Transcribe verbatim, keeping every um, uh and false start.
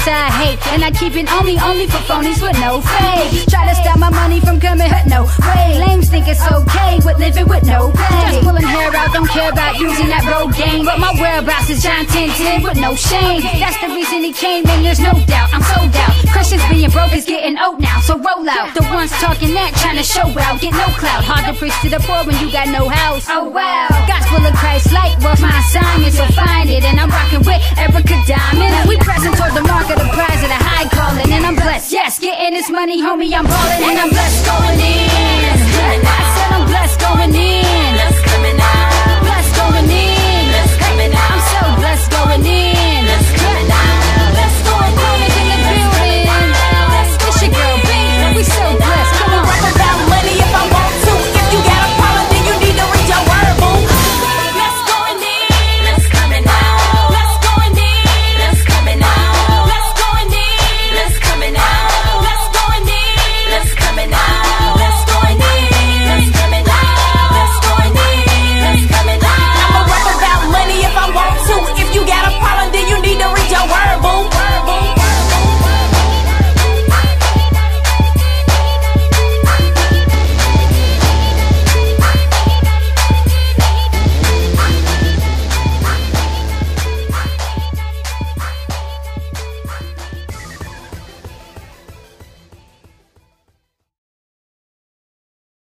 side hate, and I keep it on me only for phonies with no fake. Try to stop my money from coming, hurt no way. Lames think it's okay with living with no pay. Just pulling hair out, don't care about using that road game. But my whereabouts is John ten ten with no shame. That's the reason he came, and there's no doubt I'm sold out. Christians being broke is getting old now, so roll out. The ones talking that trying to show out, get no clout. Hard to preach to the poor when you got no house. Oh wow, gospel of Christ light was my assignment, so find it. And I'm rocking with Erica Diamonds. We pressing toward the mark of the prize of the high calling, and I'm blessed. Yes, getting this money, homie, I'm ballin', and I'm blessed going in.